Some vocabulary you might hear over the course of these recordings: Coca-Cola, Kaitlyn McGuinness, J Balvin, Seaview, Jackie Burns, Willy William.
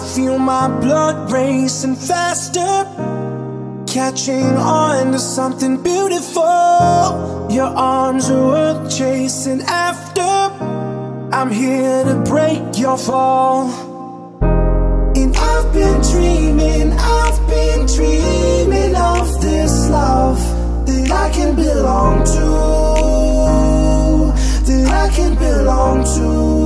I feel my blood racing faster, catching on to something beautiful. Your arms are worth chasing after. I'm here to break your fall. And I've been dreaming of this love that I can belong to, that I can belong to.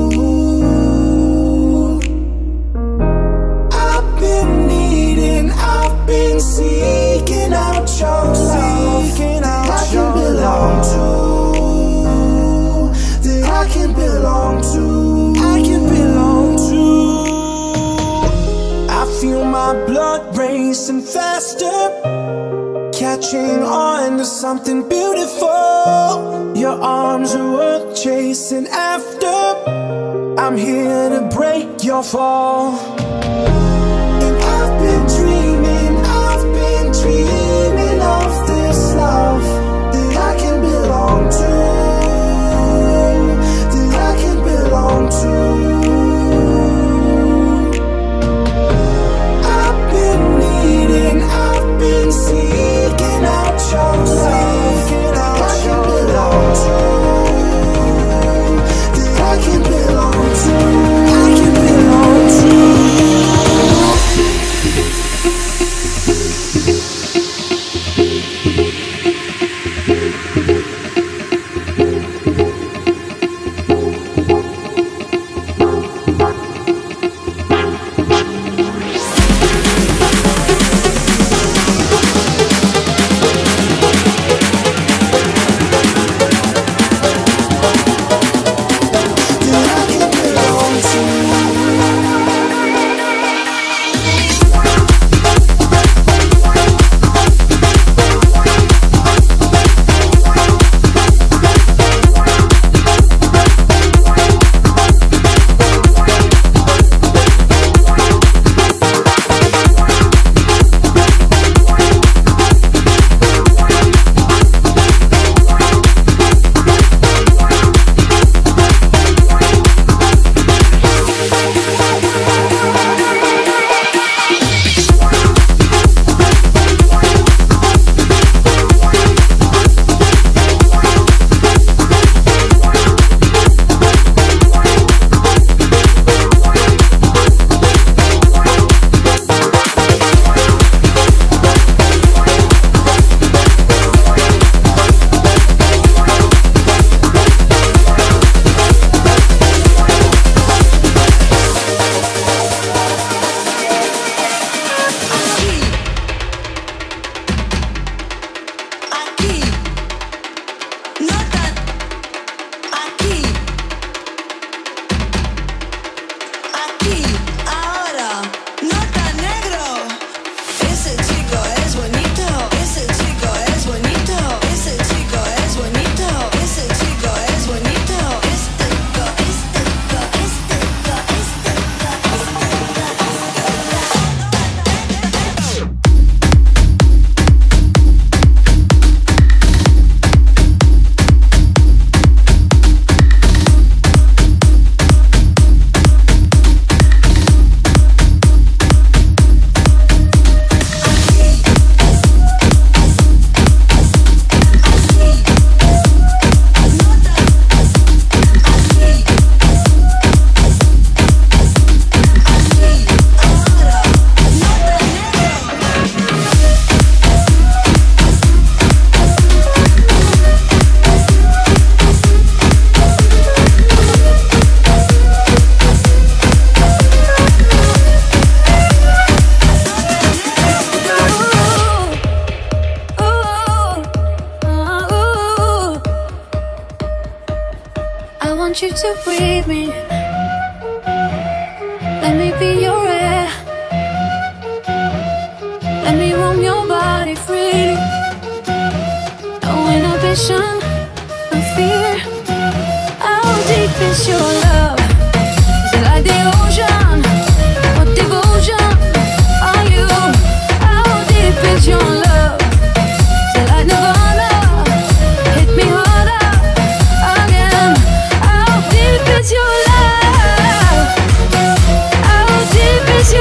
I've been needing, I've been seeking out your love, that I can belong to, that I can belong to, I can belong to. I feel my blood racing faster, catching on to something beautiful. Your arms are worth chasing after. I'm here to break your fall. And I've been dreaming of this love that I can belong to, that I can belong to. It's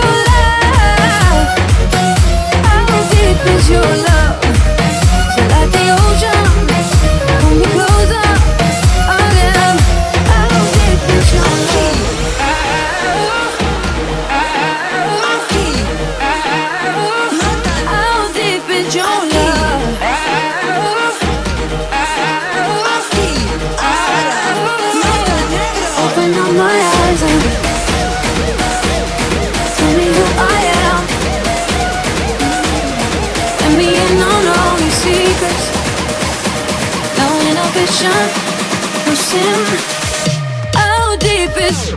your ocean, ocean. How deep is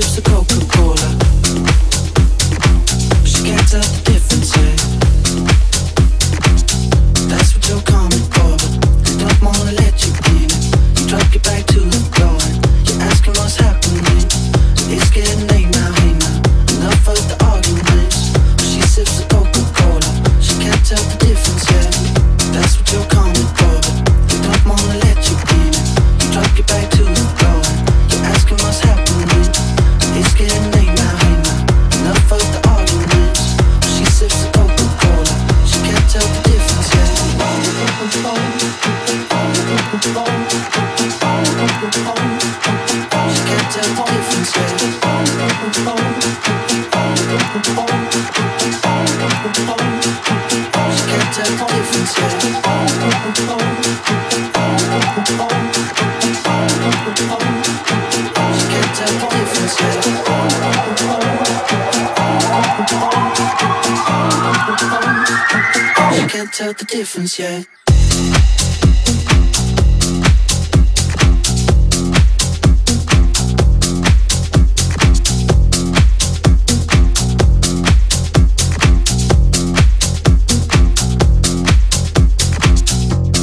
sips of Coca-Cola. She can't tell the difference, yeah. That's what you're coming for, but they don't wanna let you in. You drop your back to the floor and you're asking what's happening. It's getting late now, hey now. Enough of the arguments. She sips of Coca-Cola. She can't tell the difference, yeah. That's what you're coming for, but they don't wanna let you in. You drop your back to the floor and you're asking what's happening. It's getting late now, hey now. Enough of the arguments. She sips the Coca-Cola. She can't tell the difference, yeah. She can't tell the difference, yeah. She can't tell the difference, yeah. She can't tell the difference, yeah. I can't tell the difference yet.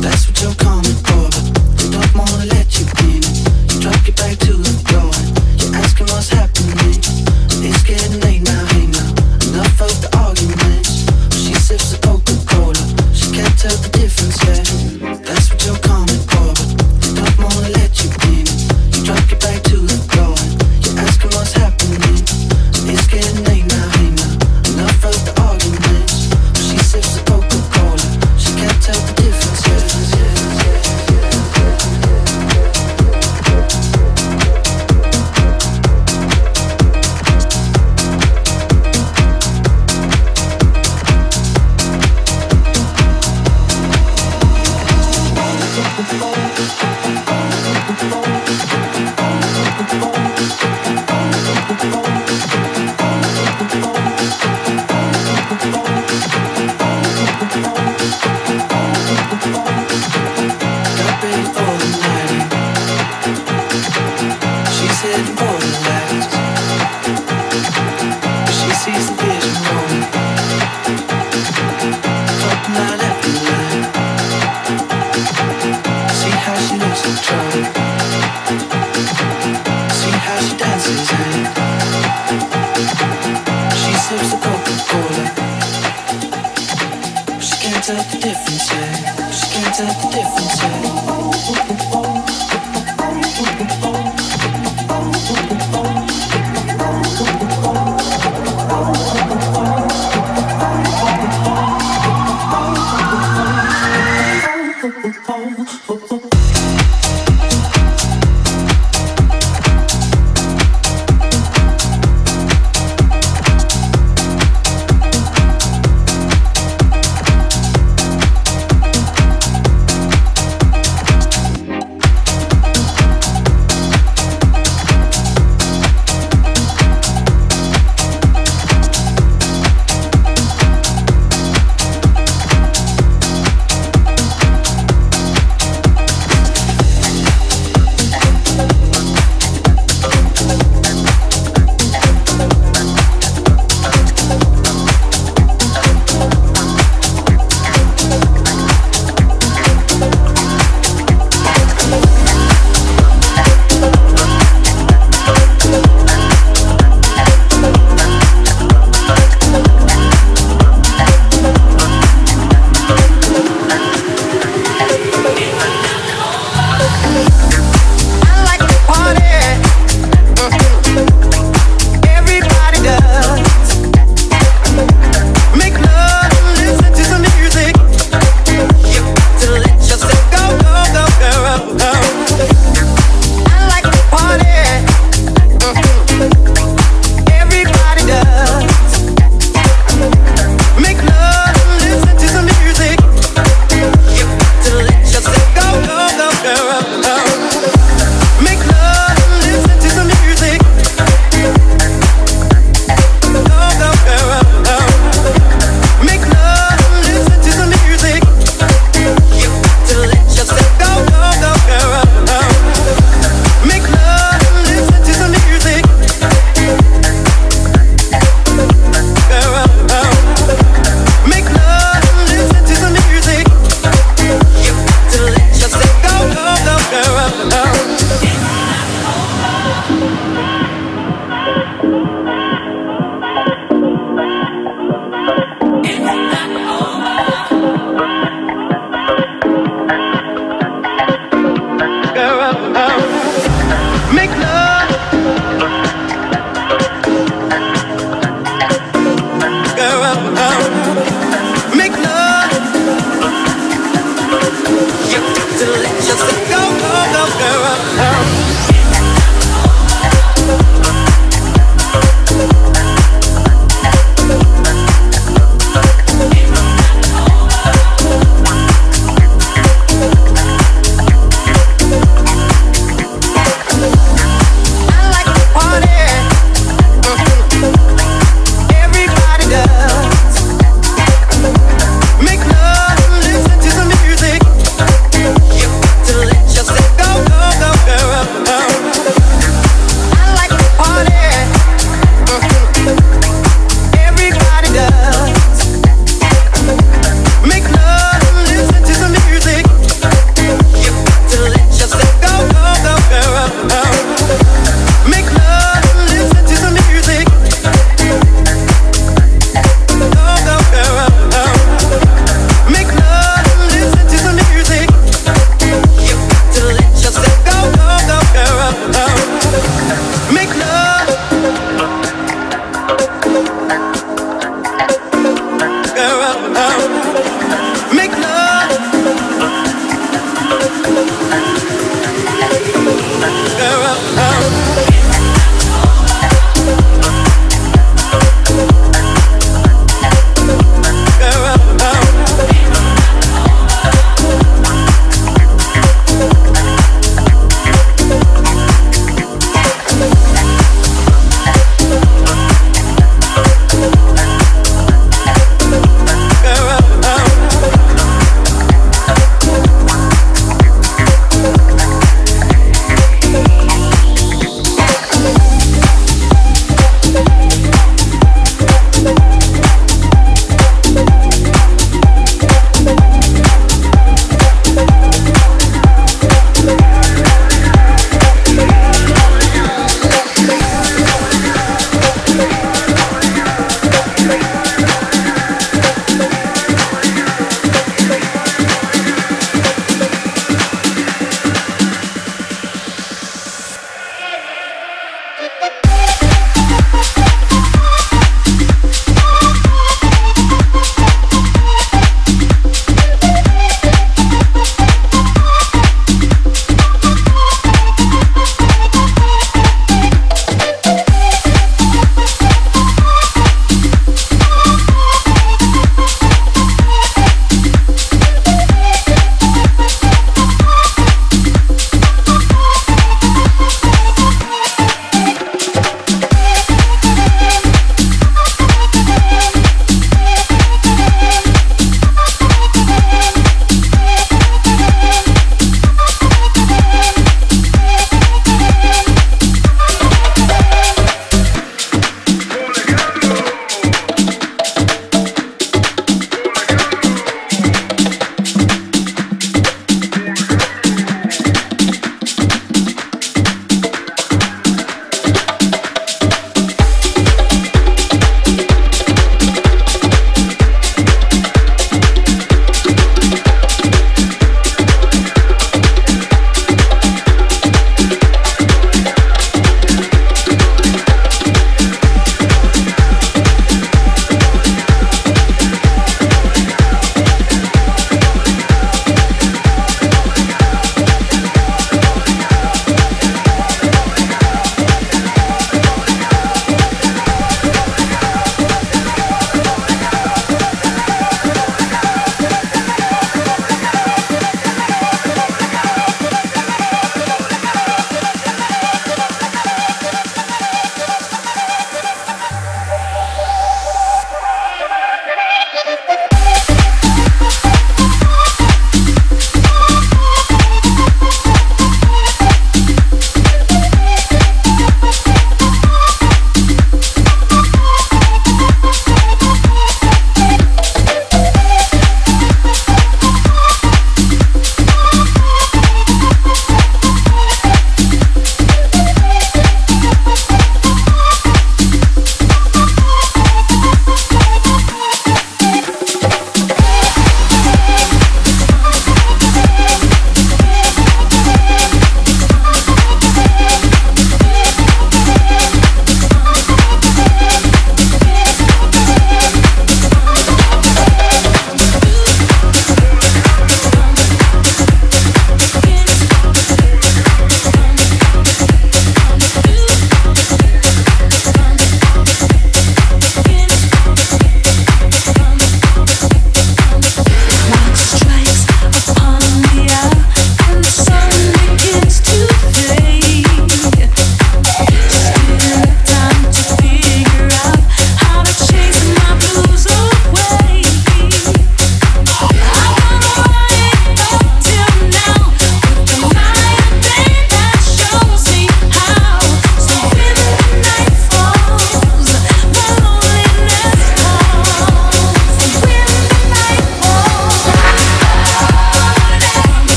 That's what you're coming for, but they don't wanna let you in. You drop your back to the floor and you're asking what's happening. It's getting late now, hey now. Enough of the arguments. She sips the Coca-Cola. She can't tell the difference.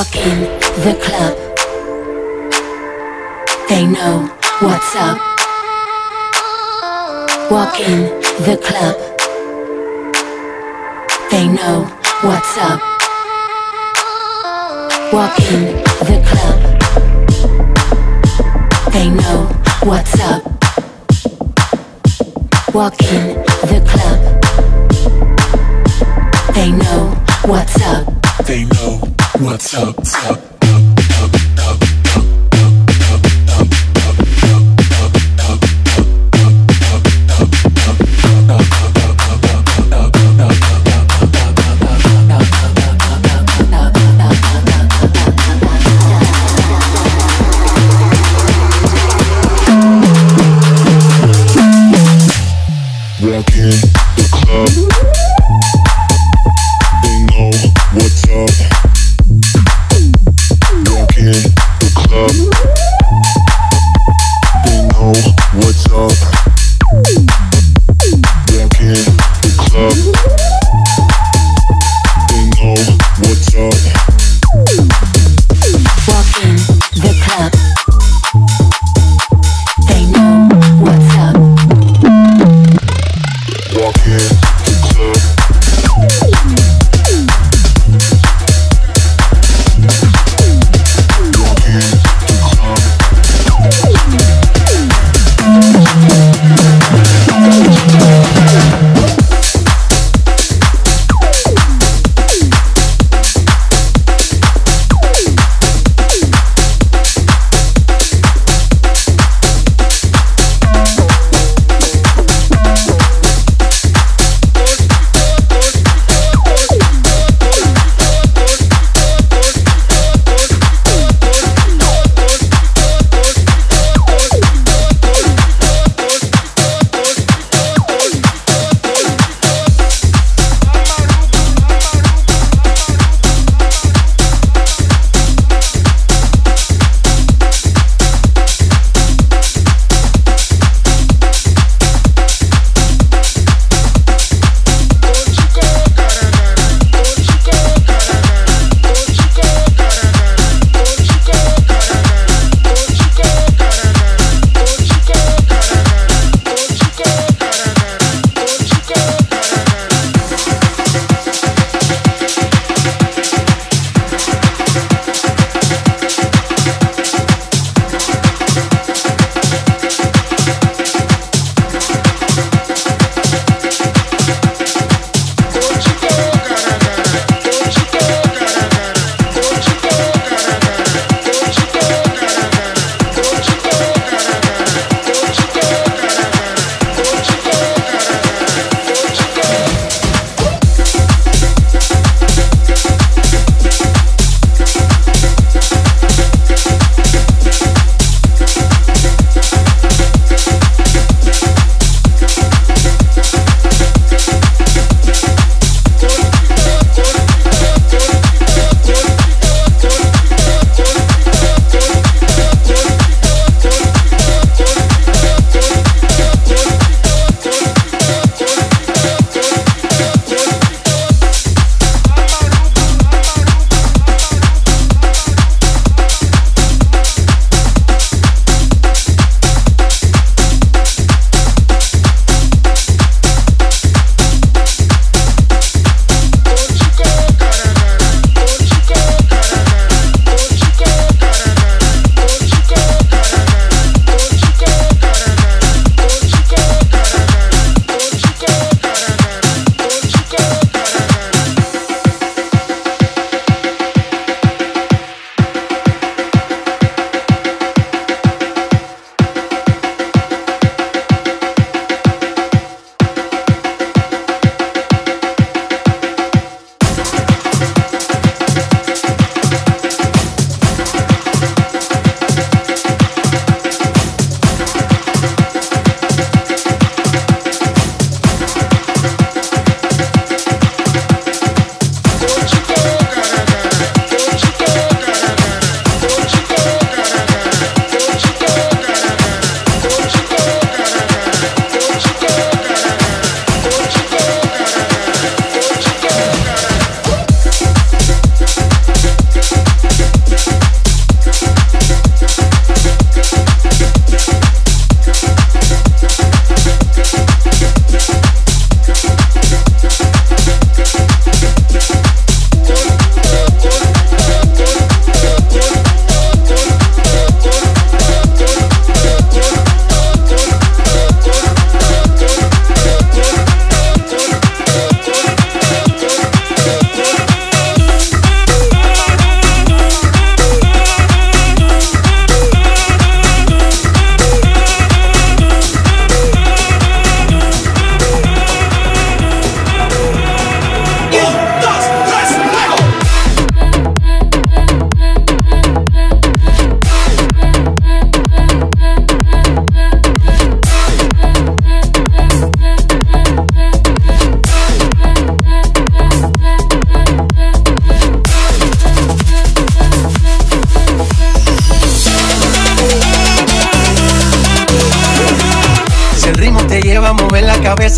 walk in the club, they know what's up. Walk in the club, they know what's up. Walk in the club, they know what's up. Walk in the club, they know what's up. They know what's up, walk in the club, they know what's up.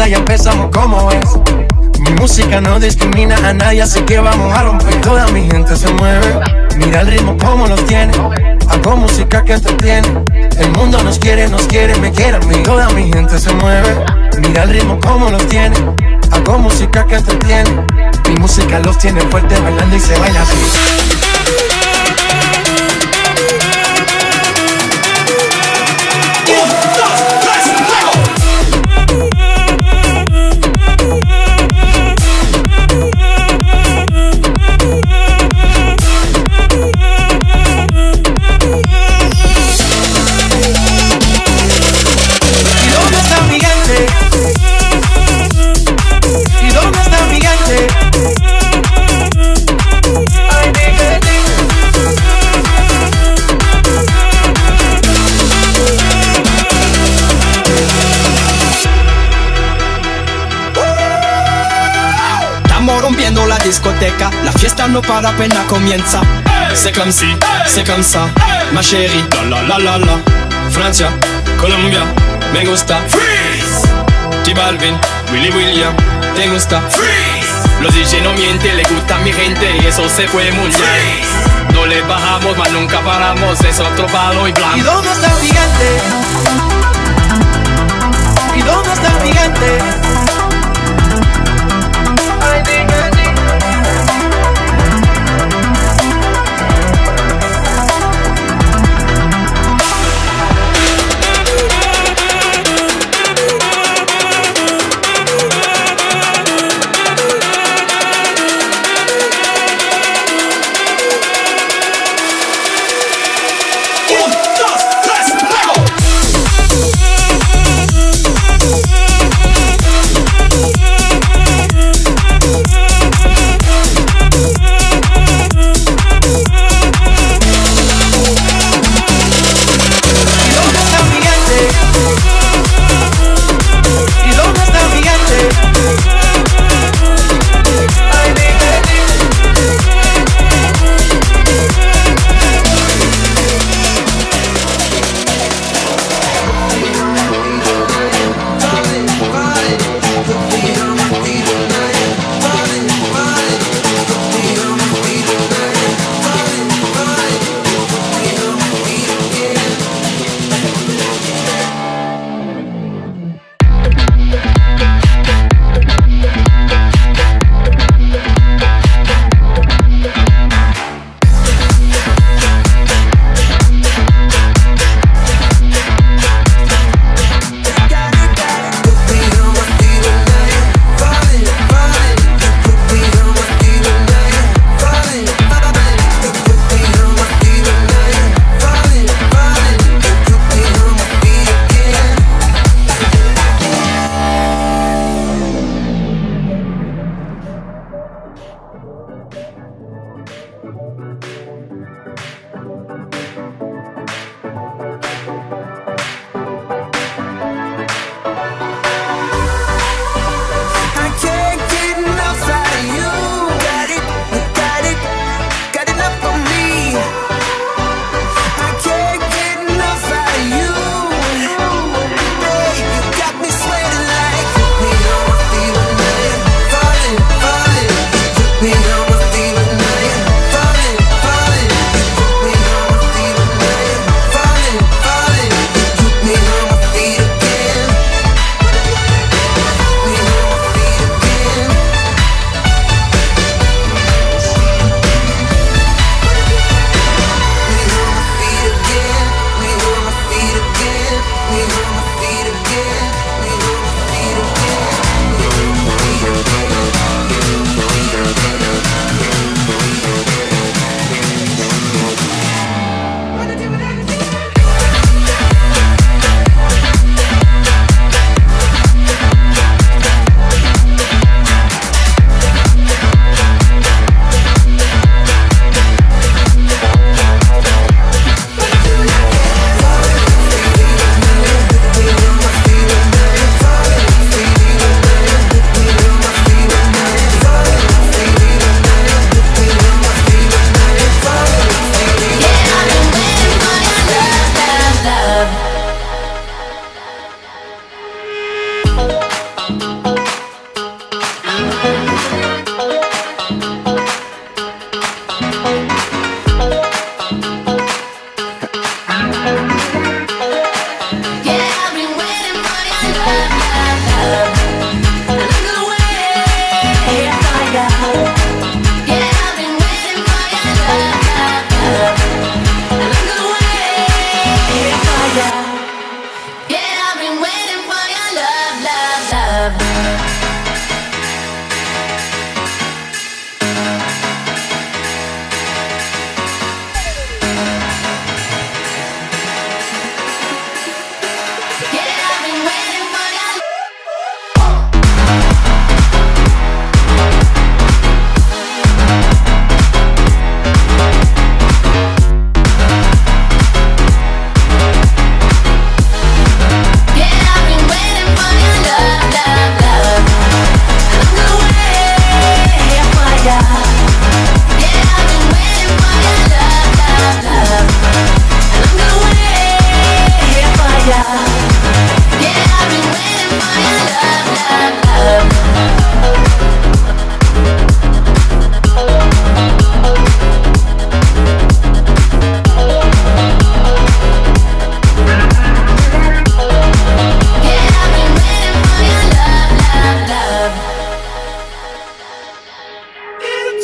casa ya empezamos como es. Mi música no discrimina a nadie, así que vamos a romper. Toda mi gente se mueve, mira el ritmo como los tiene. Hago música que entretiene. El mundo nos quiere, me quiere a mí. Toda mi gente se mueve, mira el ritmo como los tiene. Hago música que entretiene. Mi música los tiene fuerte bailando y se baila así. La discoteca, la fiesta no para apenas comienza. Hey, c'est comme si, hey, c'est comme ça, hey, ma chérie. La la la la la, Francia, Colombia, me gusta. Freeze. J Balvin, Willy William, te gusta. Freeze. Los DJ no mienten, le gusta mi gente y eso se fue muy bien. No le bajamos, mas nunca paramos, es otro palo y blanco. ¿Y dónde está el gigante? ¿Y dónde está el gigante?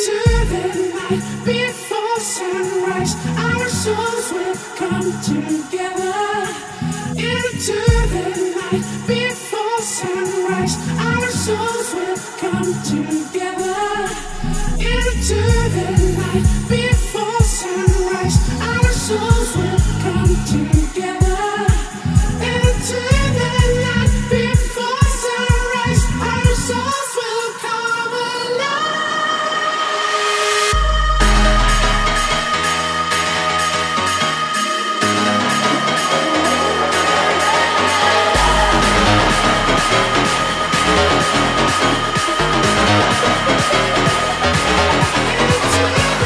Saturday night before sunrise, our souls will come together. Into the night before sunrise, our souls will come together. Into the night before sunrise, our souls will come together. Into the night before sunrise, our souls will come alive. It's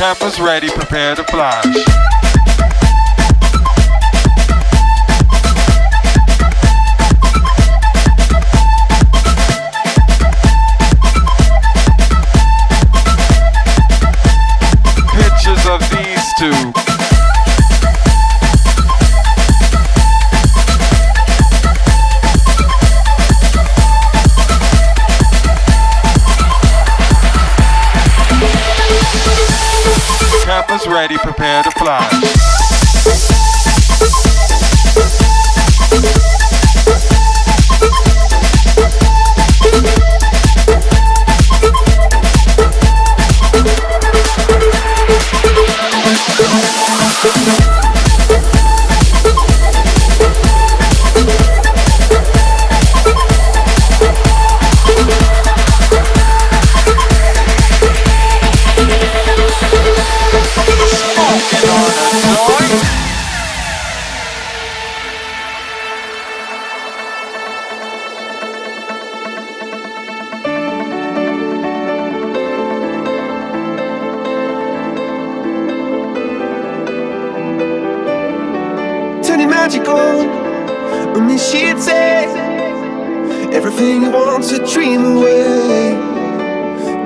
Campus ready, prepare to flash. Campus ready, prepare to fly. Magical, and then she'd say everything you want's a dream away.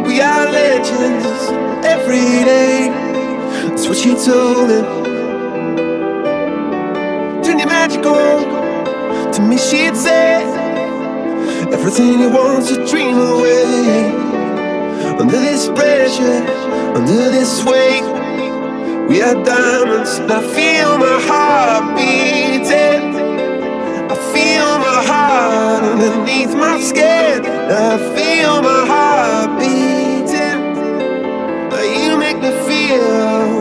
We are legends every day, that's what she told him. Turn you magical, to me she'd say everything you want's a dream away. Under this pressure, under this weight, we are diamonds, and I feel my heart beating. I feel my heart underneath my skin. I feel my heart beating. You make me feel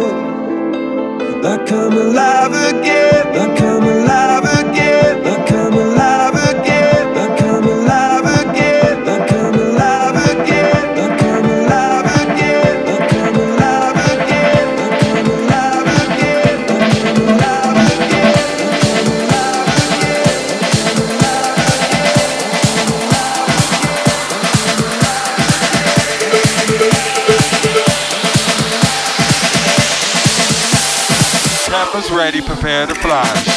like I'm alive again. Like I'm alive again. Like I'm alive again. Like I'm alive again. Like I'm alive again. Like I'm alive again. Like I'm alive. Campus ready, prepare to flash.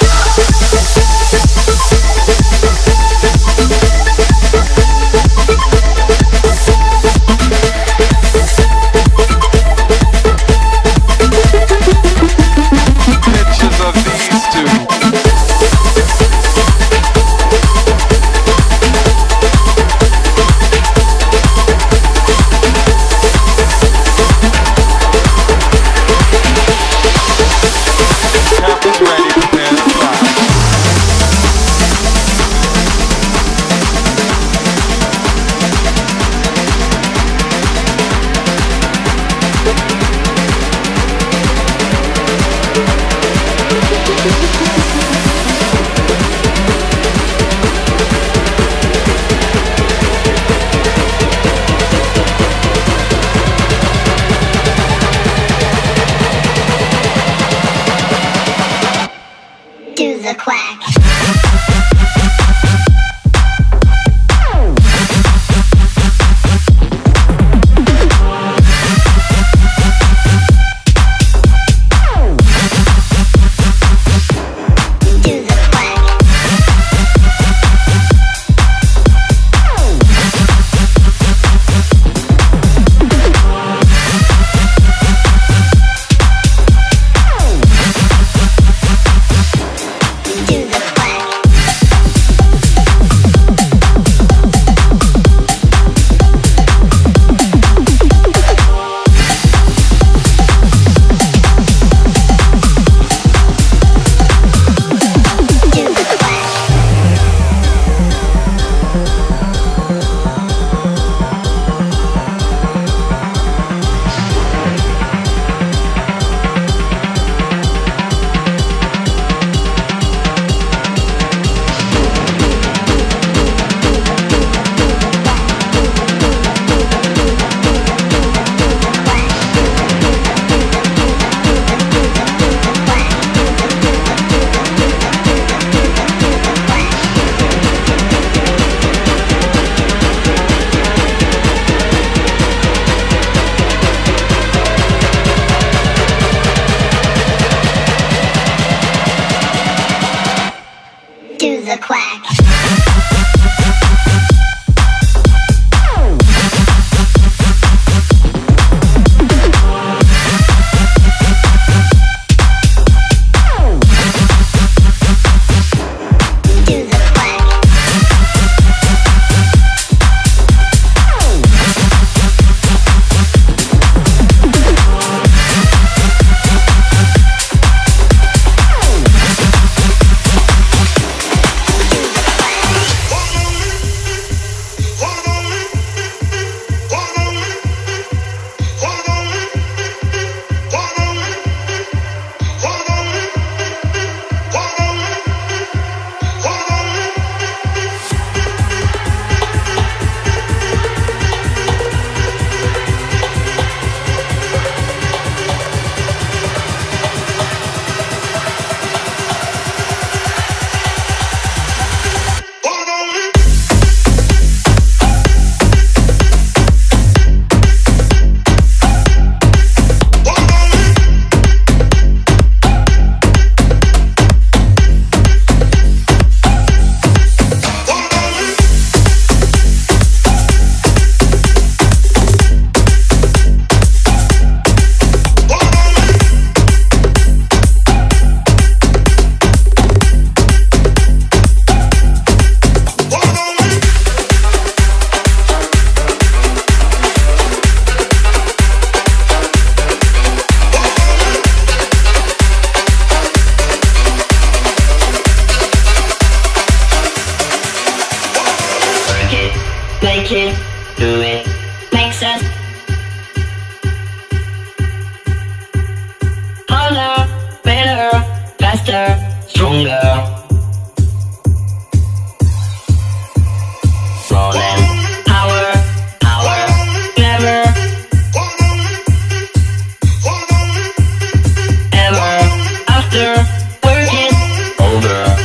Pictures of these two. Ready, prepare to fly. Make it, do it, makes us harder, better, faster, stronger. Rolling, power, power, never, ever, after, work it, over.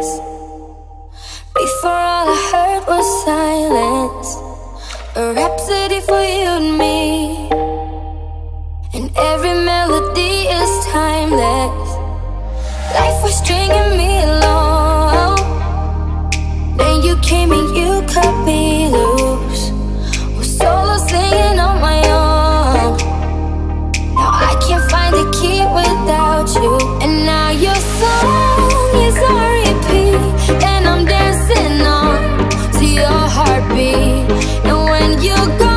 words. Before all I heard was silence, a rhapsody for you and me. And every melody is timeless. Life was stringing me along, then you came and you cut me loose. Was solo singing on my own. Now I can't find the key without you. And now your song is on repeat, and I'm dancing on to your heartbeat. And when you go,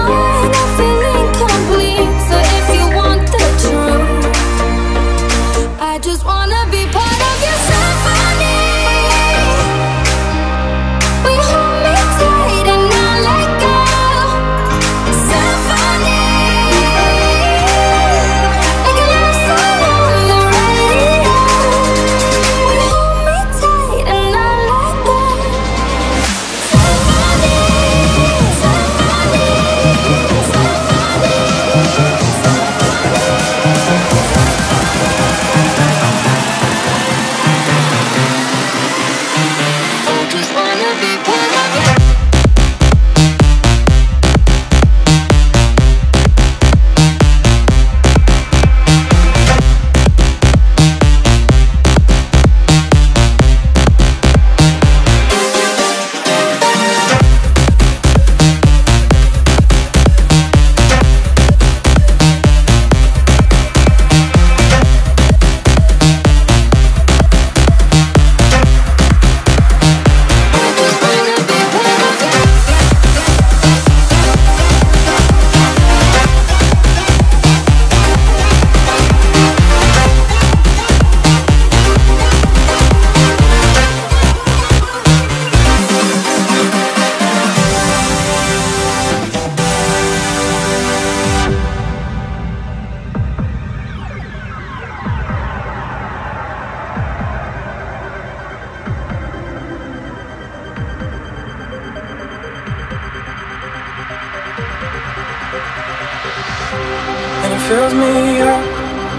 fills me up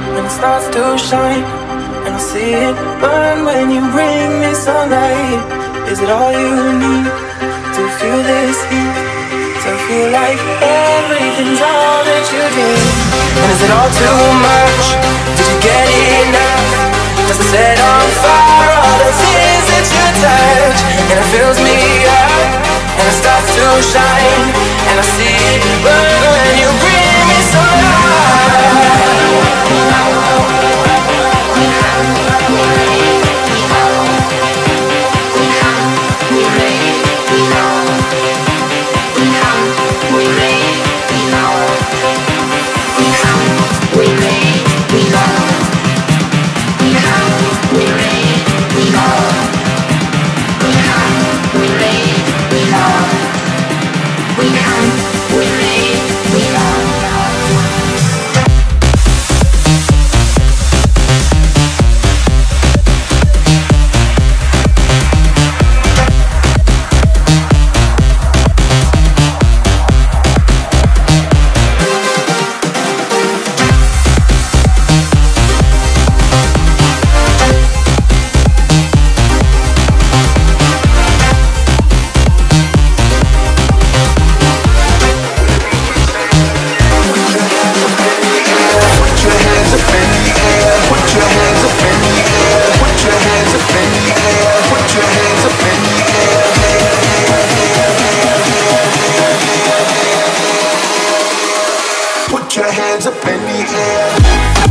and it starts to shine, and I see it burn when you bring me sunlight. Is it all you need to feel this heat, to feel like everything's all that you need? And is it all too much? Did you get enough? Does it set on fire all the tears that you touch? And it fills me up and it starts to shine, and I see it burn when you bring me sunlight. Put your hands up in the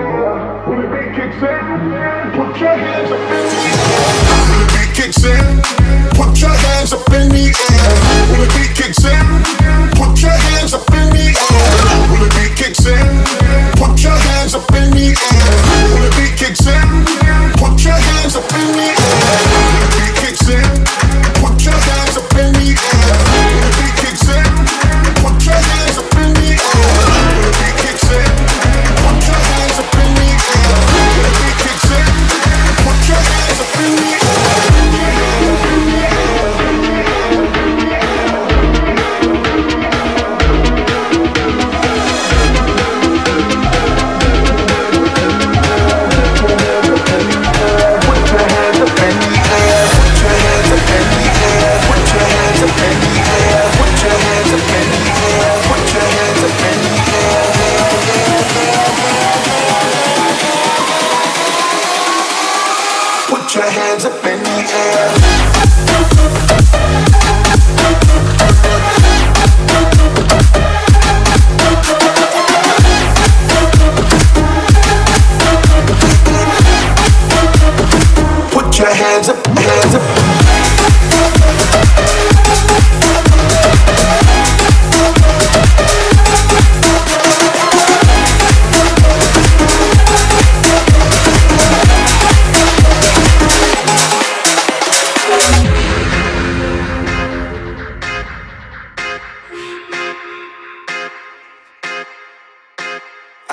air when the beat kicks in.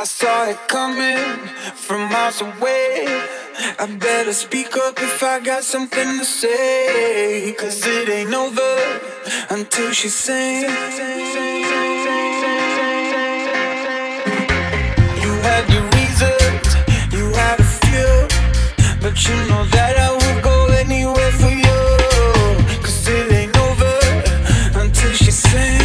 I saw it coming from miles away. I better speak up if I got something to say, cause it ain't over until she sings. You had your reasons, you had a few, but you know that I would go anywhere for you, cause it ain't over until she sings.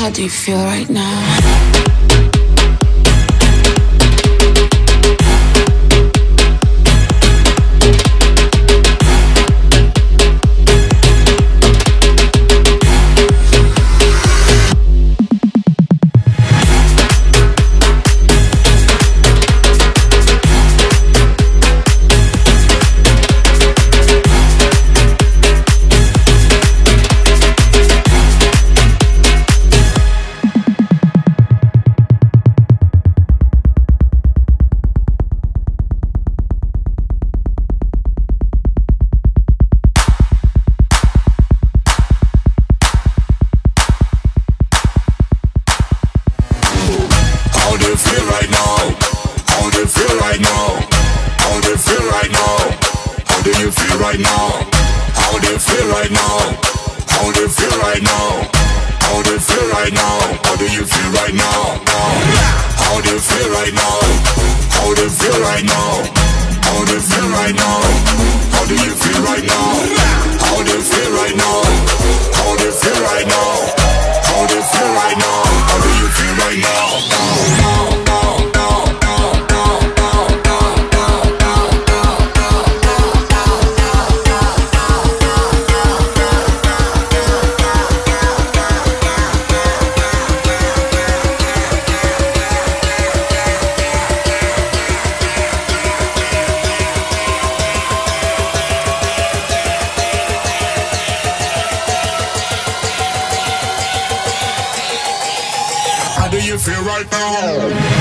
How do you feel right now? How do you feel right now?